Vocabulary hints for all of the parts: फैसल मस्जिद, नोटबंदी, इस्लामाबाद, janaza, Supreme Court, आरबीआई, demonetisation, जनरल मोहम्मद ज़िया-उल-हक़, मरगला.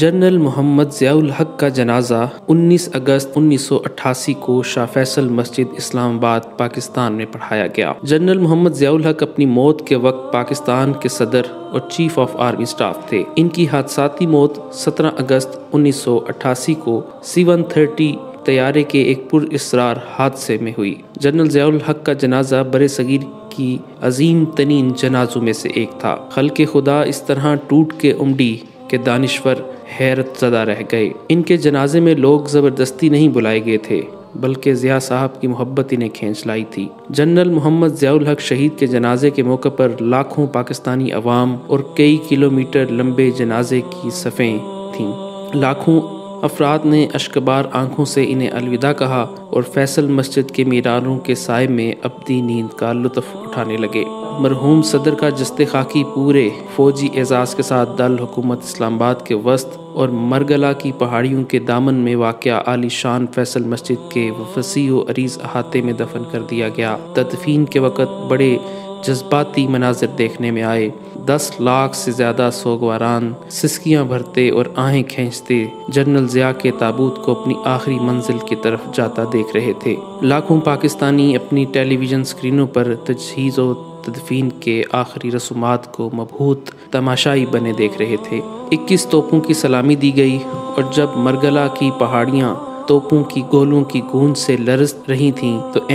जनरल मोहम्मद ज़िया-उल-हक़ का जनाजा 19 अगस्त 1988 को शाह फैसल मस्जिद इस्लामाबाद पाकिस्तान में पढ़ाया गया। जनरल मोहम्मद ज़िया-उल-हक़ अपनी मौत के वक्त पाकिस्तान के सदर और चीफ ऑफ आर्मी स्टाफ थे। इनकी हादसाती मौत 17 अगस्त 1988 को 730 तैयारे के एक पुरअसरार हादसे में हुई। जनरल ज़िया-उल-हक़ का जनाजा बड़े सगीर की अजीम तरीन जनाजों में से एक था। खल्के खुदा इस तरह टूट के उमड़ी के दानिश्वर हैरत ज़दा रह गए। इनके जनाजे में लोग ज़बरदस्ती नहीं बुलाए गए थे, बल्कि ज़िया साहब की मोहब्बत इन्हें खींच लाई थी। जनरल मोहम्मद ज़िया-उल-हक़ शहीद के जनाजे के मौके पर लाखों पाकिस्तानी अवाम और कई किलोमीटर लंबे जनाजे की सफ़ें थीं। लाखों अफराद ने अश्कबार आँखों से इन्हें अलविदा कहा और फैसल मस्जिद के मीनारों के साए में अबदी नींद का लुत्फ़ उठाने लगे। मरहूम सदर का जस्ते खाकी पूरे फौजी एजाज़ के साथ दारुलहुकूमत इस्लामाबाद के वस्त और मरगला की पहाड़ियों के दामन में वाक़या आलीशान फैसल मस्जिद के वसी व अरीज़ अहाते में दफन कर दिया गया। तदफीन के वक़्त बड़े जज्बाती मनाजिर देखने में आए। 10 लाख से ज़्यादा सोगवारान सिसकियाँ भरते और आहें खींचते जनरल ज़िया के ताबूत को अपनी आखिरी मंजिल की तरफ जाता देख रहे थे। लाखों पाकिस्तानी अपनी टेलीविज़न स्क्रीनों पर तजहीज़ और तदफीन के आखिरी रसूमात को मबहूत तमाशाई बने देख रहे थे। 21 तोपों की सलामी दी गई और जब मरगला की पहाड़ियाँ तोपों की गोलों की गूंज से लरज़ रही थीं, तो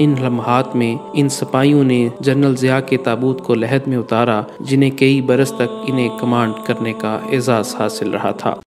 इन लम्हात में इन सिपाहियों ने जनरल ज़िया के ताबूत को लहद में उतारा, जिन्हें कई बरस तक इन्हें कमांड करने का एजाज़ हासिल रहा था।